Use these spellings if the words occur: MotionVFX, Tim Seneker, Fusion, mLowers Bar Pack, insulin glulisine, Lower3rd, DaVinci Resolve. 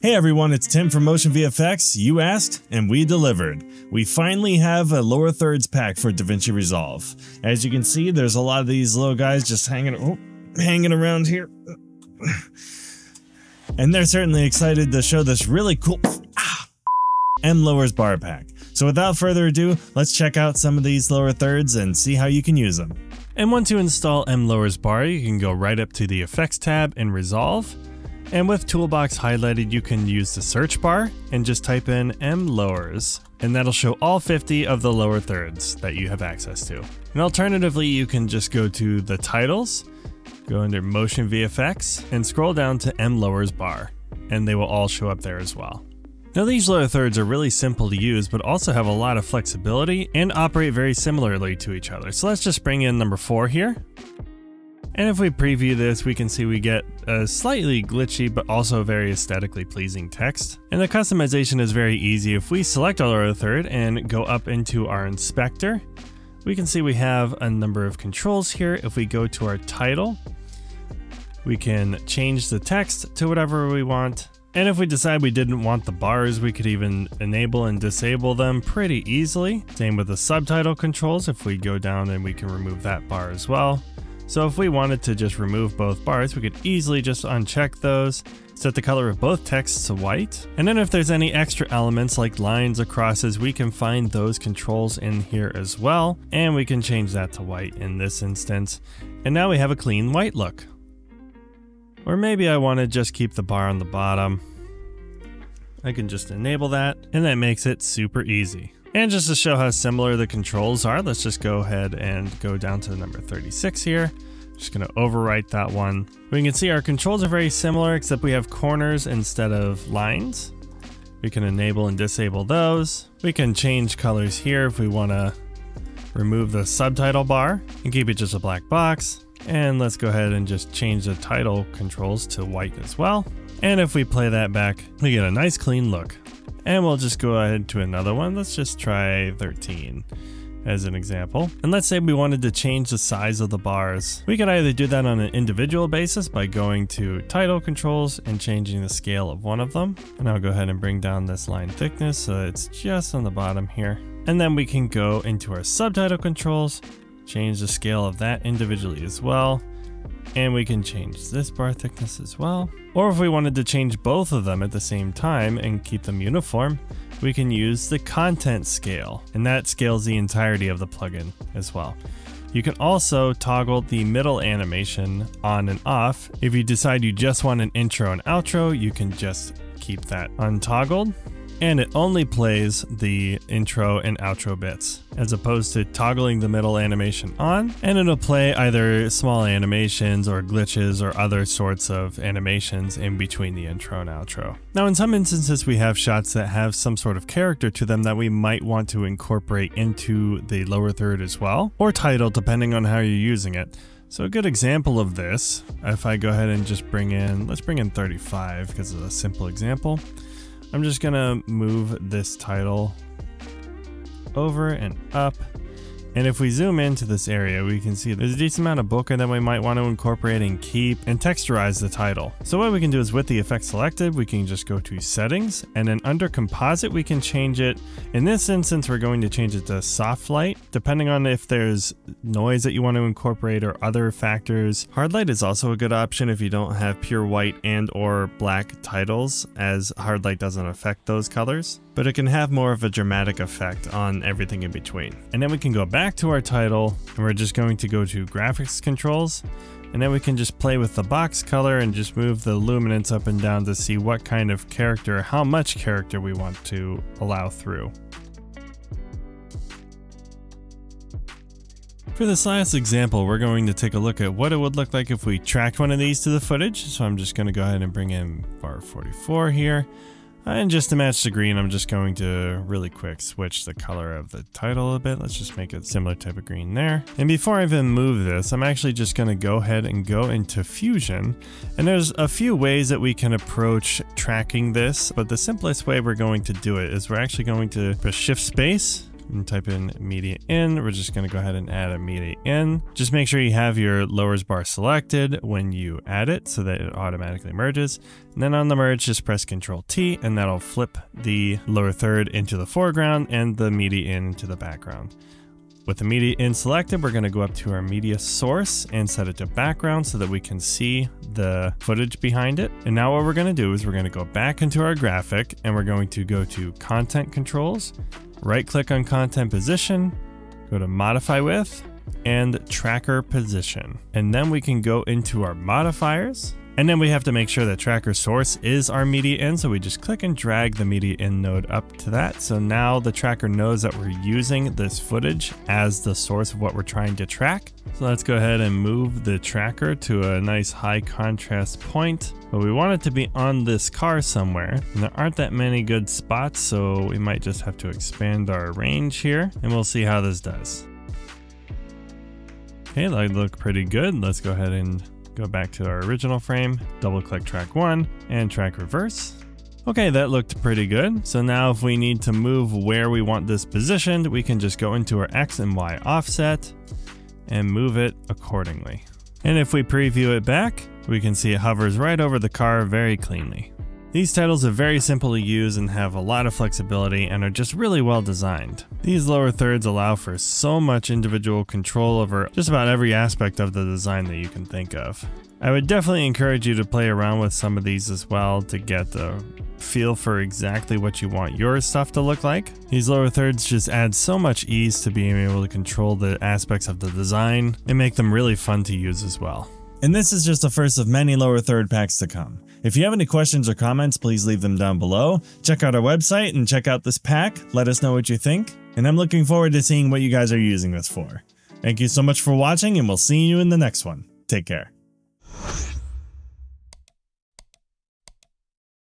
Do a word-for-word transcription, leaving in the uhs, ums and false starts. Hey everyone, it's Tim from MotionVFX. You asked, and we delivered. We finally have a lower thirds pack for DaVinci Resolve. As you can see, there's a lot of these little guys just hanging, oh, hanging around here. And they're certainly excited to show this really cool ah, mLowers Bar Pack. So without further ado, let's check out some of these lower thirds and see how you can use them. And once you install mLowers Bar, you can go right up to the Effects tab in Resolve. And with Toolbox highlighted, you can use the search bar and just type in mLowers, and that'll show all fifty of the lower thirds that you have access to. And alternatively, you can just go to the titles, go under Motion V F X, and scroll down to mLowers Bar, and they will all show up there as well. Now these lower thirds are really simple to use, but also have a lot of flexibility and operate very similarly to each other. So let's just bring in number four here. And if we preview this, we can see we get a slightly glitchy but also very aesthetically pleasing text. And the customization is very easy. If we select our third and go up into our inspector, we can see we have a number of controls here. If we go to our title, we can change the text to whatever we want. And if we decide we didn't want the bars, we could even enable and disable them pretty easily. Same with the subtitle controls. If we go down, and we can remove that bar as well. So if we wanted to just remove both bars, we could easily just uncheck those, set the color of both texts to white. And then if there's any extra elements like lines or crosses, we can find those controls in here as well. And we can change that to white in this instance. And now we have a clean white look. Or maybe I want to just keep the bar on the bottom. I can just enable that, and that makes it super easy. And just to show how similar the controls are, let's just go ahead and go down to the number thirty-six here. Just gonna overwrite that one. We can see our controls are very similar, except we have corners instead of lines. We can enable and disable those. We can change colors here if we wanna remove the subtitle bar and keep it just a black box. And let's go ahead and just change the title controls to white as well. And if we play that back, we get a nice clean look. And we'll just go ahead to another one. Let's just try thirteen as an example. And let's say we wanted to change the size of the bars. We could either do that on an individual basis by going to title controls and changing the scale of one of them. And I'll go ahead and bring down this line thickness so that it's just on the bottom here. And then we can go into our subtitle controls, change the scale of that individually as well. And we can change this bar thickness as well. Or if we wanted to change both of them at the same time and keep them uniform, we can use the content scale, and that scales the entirety of the plugin as well. You can also toggle the middle animation on and off. If you decide you just want an intro and outro, you can just keep that untoggled. And it only plays the intro and outro bits, as opposed to toggling the middle animation on, and it'll play either small animations or glitches or other sorts of animations in between the intro and outro. Now in some instances we have shots that have some sort of character to them that we might want to incorporate into the lower third as well, or title depending on how you're using it. So a good example of this, if I go ahead and just bring in, let's bring in thirty-five because it's a simple example. I'm just gonna move this title over and up. And if we zoom into this area, we can see there's a decent amount of bokeh that we might want to incorporate and keep and texturize the title. So what we can do is with the effect selected, we can just go to settings, and then under composite, we can change it. In this instance, we're going to change it to soft light, depending on if there's noise that you want to incorporate or other factors. Hard light is also a good option if you don't have pure white and or black titles, as hard light doesn't affect those colors, but it can have more of a dramatic effect on everything in between. And then we can go back Back to our title, and we're just going to go to graphics controls, and then we can just play with the box color and just move the luminance up and down to see what kind of character, how much character we want to allow through. For this last example, we're going to take a look at what it would look like if we tracked one of these to the footage. So I'm just going to go ahead and bring in bar forty-four here. And just to match the green, I'm just going to really quick switch the color of the title a bit. Let's just make a similar type of green there. And before I even move this, I'm actually just going to go ahead and go into Fusion. And there's a few ways that we can approach tracking this, but the simplest way we're going to do it is we're actually going to press Shift Space, and type in media in. We're just going to go ahead and add a media in. Just make sure you have your lowers bar selected when you add it so that it automatically merges. And then on the merge, just press Control T and that'll flip the lower third into the foreground and the media in into the background. With the media in selected, we're gonna go up to our media source and set it to background so that we can see the footage behind it. And now what we're gonna do is we're gonna go back into our graphic and we're going to go to content controls, right click on content position, go to modify with and tracker position. And then we can go into our modifiers. And then we have to make sure that tracker source is our media in. So we just click and drag the media in node up to that. So now the tracker knows that we're using this footage as the source of what we're trying to track. So let's go ahead and move the tracker to a nice high contrast point. But we want it to be on this car somewhere. And there aren't that many good spots. So we might just have to expand our range here and we'll see how this does. Okay, that looked pretty good. Let's go ahead and go back to our original frame, double click track one and track reverse. Okay, that looked pretty good. So now if we need to move where we want this positioned, we can just go into our X and Y offset and move it accordingly. And if we preview it back, we can see it hovers right over the car very cleanly. These titles are very simple to use and have a lot of flexibility and are just really well designed. These lower thirds allow for so much individual control over just about every aspect of the design that you can think of. I would definitely encourage you to play around with some of these as well to get the feel for exactly what you want your stuff to look like. These lower thirds just add so much ease to being able to control the aspects of the design and make them really fun to use as well. And this is just the first of many lower third packs to come. If you have any questions or comments, please leave them down below. Check out our website and check out this pack. Let us know what you think. And I'm looking forward to seeing what you guys are using this for. Thank you so much for watching, and we'll see you in the next one. Take care.